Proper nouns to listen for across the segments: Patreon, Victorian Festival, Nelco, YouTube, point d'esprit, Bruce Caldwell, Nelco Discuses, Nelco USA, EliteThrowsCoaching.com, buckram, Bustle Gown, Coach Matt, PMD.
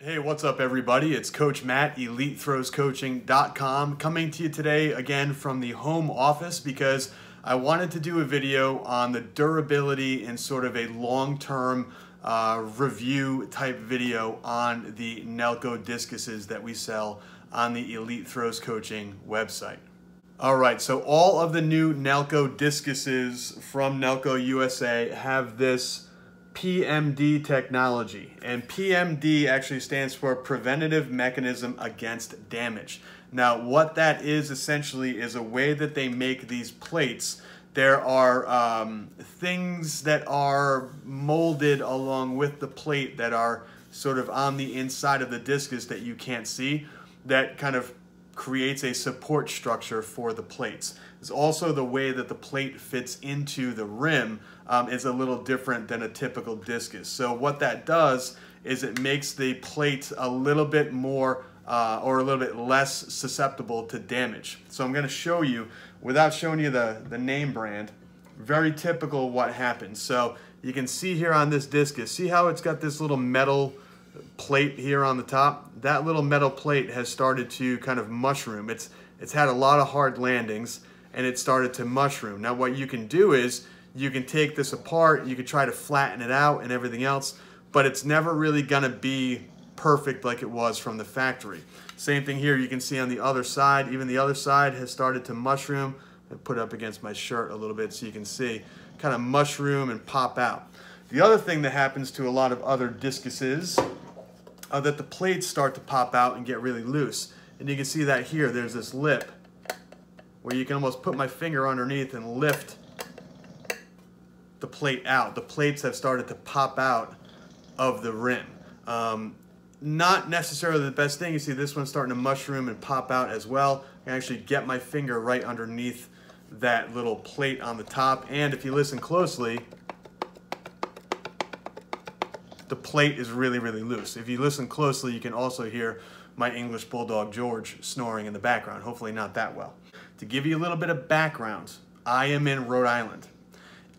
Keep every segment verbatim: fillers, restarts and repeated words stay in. Hey, what's up everybody? It's Coach Matt, Elite Throws Coaching dot com, coming to you today again from the home office because I wanted to do a video on the durability and sort of a long-term uh, review type video on the Nelco discuses that we sell on the Elite Throws Coaching website. All right, so all of the new Nelco discuses from Nelco U S A have this P M D technology, and P M D actually stands for Preventative Mechanism Against Damage. Now what that is essentially is a way that they make these plates. There are um, things that are molded along with the plate that are sort of on the inside of the discus that you can't see, that kind of creates a support structure for the plates. It's also the way that the plate fits into the rim um, is a little different than a typical discus. So what that does is it makes the plate a little bit more uh, or a little bit less susceptible to damage. So I'm going to show you, without showing you the, the name brand, very typical what happens. So you can see here on this discus, see how it's got this little metal plate here on the top? That little metal plate has started to kind of mushroom. It's it's had a lot of hard landings and it started to mushroom. Now what you can do is you can take this apart, you can try to flatten it out and everything else, but it's never really gonna be perfect like it was from the factory. Same thing here, you can see on the other side, even the other side has started to mushroom. I put it up against my shirt a little bit so you can see, kind of mushroom and pop out. The other thing that happens to a lot of other discuses Uh, that the plates start to pop out and get really loose. And you can see that here, there's this lip where you can almost put my finger underneath and lift the plate out. The plates have started to pop out of the rim. Um, not necessarily the best thing. You see this one's starting to mushroom and pop out as well. I can actually get my finger right underneath that little plate on the top. And if you listen closely, the plate is really, really loose. If you listen closely, you can also hear my English Bulldog George snoring in the background, hopefully not that well. To give you a little bit of background, I am in Rhode Island.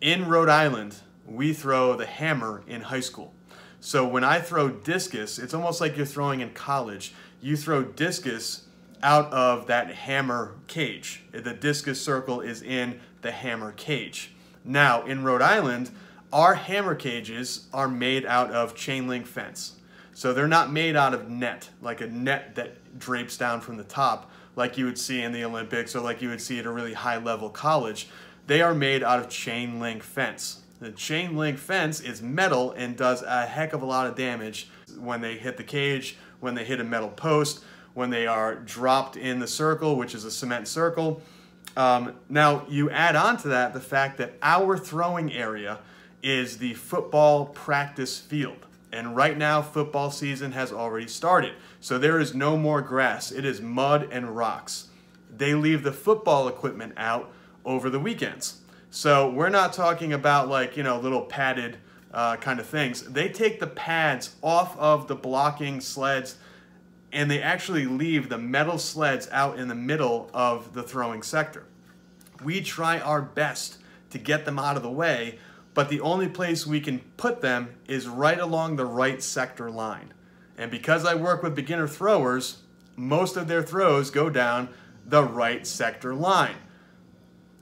In Rhode Island, we throw the hammer in high school. So when I throw discus, it's almost like you're throwing in college. You throw discus out of that hammer cage. The discus circle is in the hammer cage. Now, in Rhode Island, our hammer cages are made out of chain link fence. So they're not made out of net, like a net that drapes down from the top like you would see in the Olympics or like you would see at a really high level college. They are made out of chain link fence. The chain link fence is metal and does a heck of a lot of damage when they hit the cage, when they hit a metal post, when they are dropped in the circle, which is a cement circle. Um, now you add on to that the fact that our throwing area is the football practice field. And right now, football season has already started. So there is no more grass. It is mud and rocks. They leave the football equipment out over the weekends. So we're not talking about like, you know, little padded uh, kind of things. They take the pads off of the blocking sleds and they actually leave the metal sleds out in the middle of the throwing sector. We try our best to get them out of the way, but the only place we can put them is right along the right sector line. And because I work with beginner throwers, most of their throws go down the right sector line.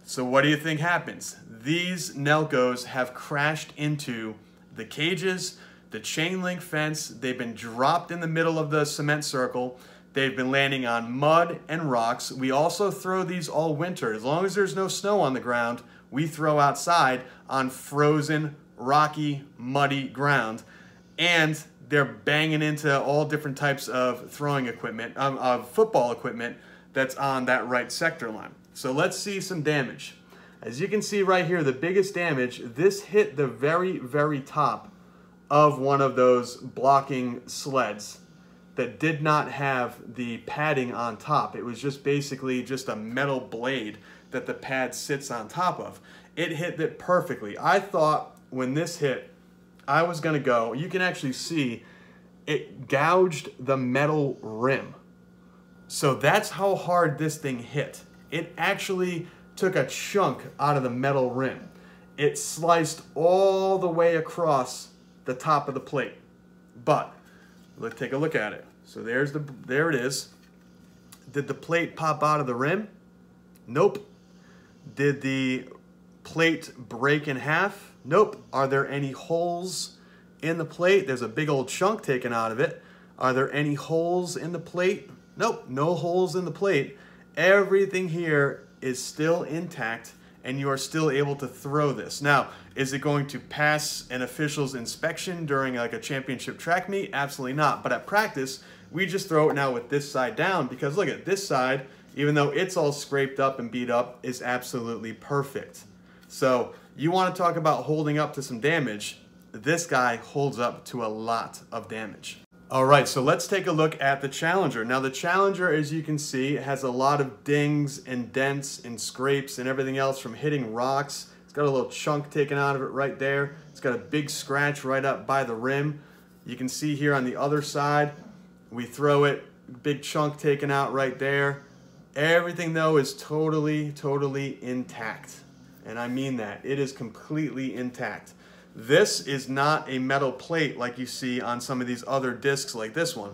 So what do you think happens? These Nelcos have crashed into the cages, the chain link fence, they've been dropped in the middle of the cement circle, they've been landing on mud and rocks. We also throw these all winter. As long as there's no snow on the ground, we throw outside on frozen, rocky, muddy ground, and they're banging into all different types of throwing equipment, um, of football equipment that's on that right sector line. So let's see some damage. As you can see right here, the biggest damage, this hit the very, very top of one of those blocking sleds that did not have the padding on top. It was just basically just a metal blade that the pad sits on top of. It hit it perfectly. I thought when this hit, I was gonna go, you can actually see it gouged the metal rim. So that's how hard this thing hit. It actually took a chunk out of the metal rim. It sliced all the way across the top of the plate. But Let's take a look at it. So there's the, there it is. Did the plate pop out of the rim? Nope. Did the plate break in half? Nope. Are there any holes in the plate? There's a big old chunk taken out of it. Are there any holes in the plate? Nope, no holes in the plate. Everything here is still intact and you are still able to throw this. Now, is it going to pass an official's inspection during like a championship track meet? Absolutely not, but at practice, we just throw it now with this side down because look at this side, even though it's all scraped up and beat up, is absolutely perfect. So you wanna talk about holding up to some damage, this guy holds up to a lot of damage. All right, so let's take a look at the Challenger. Now the Challenger, as you can see, has a lot of dings and dents and scrapes and everything else from hitting rocks. It's got a little chunk taken out of it right there. It's got a big scratch right up by the rim. You can see here on the other side, we throw it, big chunk taken out right there. Everything though is totally, totally intact. And I mean that, it is completely intact. This is not a metal plate like you see on some of these other discs like this one.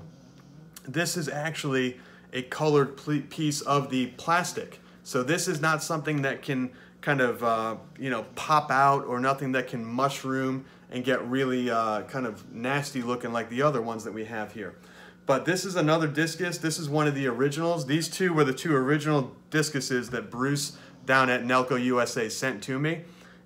This is actually a colored piece of the plastic. So this is not something that can kind of, uh, you know, pop out or nothing that can mushroom and get really uh, kind of nasty looking like the other ones that we have here. But this is another discus. This is one of the originals. These two were the two original discuses that Bruce down at Nelco U S A sent to me.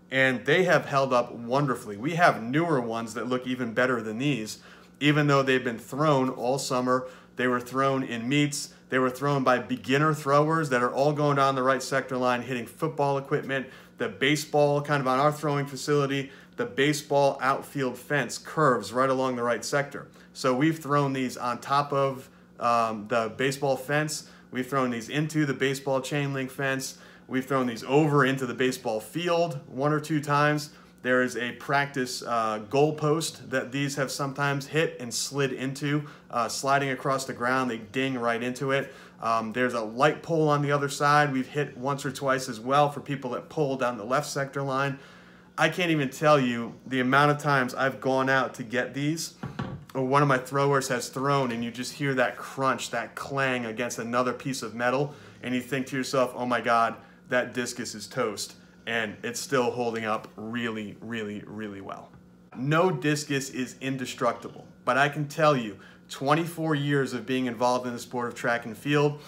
And they have held up wonderfully. We have newer ones that look even better than these, even though they've been thrown all summer. They were thrown in meets. They were thrown by beginner throwers that are all going down the right sector line, hitting football equipment, the baseball kind of on our throwing facility, the baseball outfield fence curves right along the right sector. So we've thrown these on top of um, the baseball fence. We've thrown these into the baseball chain link fence. We've thrown these over into the baseball field one or two times. There is a practice uh, goal post that these have sometimes hit and slid into, uh, sliding across the ground, they ding right into it. Um, there's a light pole on the other side we've hit once or twice as well for people that pull down the left sector line. I can't even tell you the amount of times I've gone out to get these, or one of my throwers has thrown and you just hear that crunch, that clang against another piece of metal and you think to yourself, oh my God, that discus is toast, and it's still holding up really, really, really well. No discus is indestructible, but I can tell you, twenty-four years of being involved in the sport of track and field,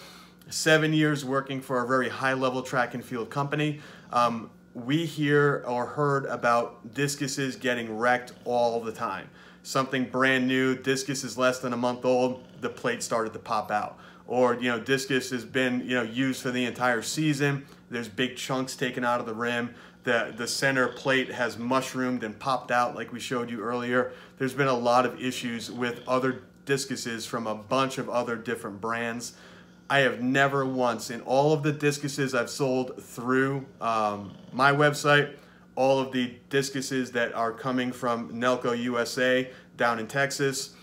seven years working for a very high-level track and field company, um, we hear or heard about discuses getting wrecked all the time. Something brand new, discus is less than a month old, the plate started to pop out. Or, you know, discus has been, you know, used for the entire season. There's big chunks taken out of the rim. The, the center plate has mushroomed and popped out like we showed you earlier. There's been a lot of issues with other discuses from a bunch of other different brands. I have never once, in all of the discuses I've sold through um, my website, all of the discuses that are coming from Nelco U S A down in Texas,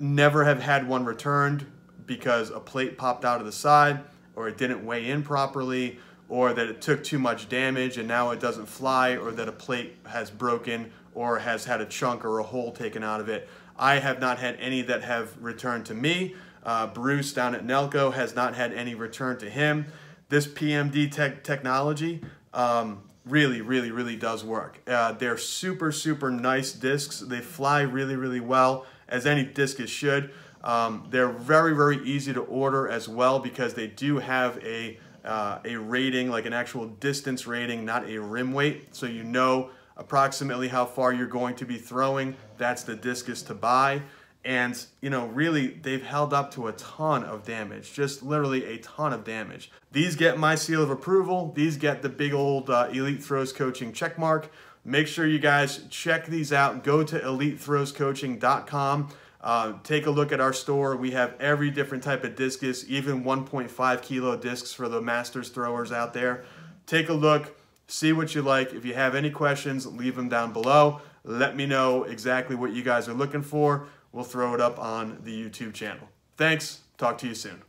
never have had one returned because a plate popped out of the side, or it didn't weigh in properly, or that it took too much damage and now it doesn't fly, or that a plate has broken or has had a chunk or a hole taken out of it. I have not had any that have returned to me. Uh, Bruce down at Nelco has not had any return to him. This P M D tech technology um, really, really, really does work. Uh, they're super, super nice discs. They fly really, really well, as any discus should. Um, they're very, very easy to order as well because they do have a, uh, a rating, like an actual distance rating, not a rim weight. So you know approximately how far you're going to be throwing. That's the discus to buy. And, you know, really, they've held up to a ton of damage, just literally a ton of damage. These get my seal of approval. These get the big old uh, Elite Throws Coaching check mark. Make sure you guys check these out. Go to Elite Throws Coaching dot com. Uh, take a look at our store. We have every different type of discus, even one point five kilo discs for the masters throwers out there. Take a look, see what you like. If you have any questions, leave them down below. Let me know exactly what you guys are looking for. We'll throw it up on the YouTube channel. Thanks. Talk to you soon.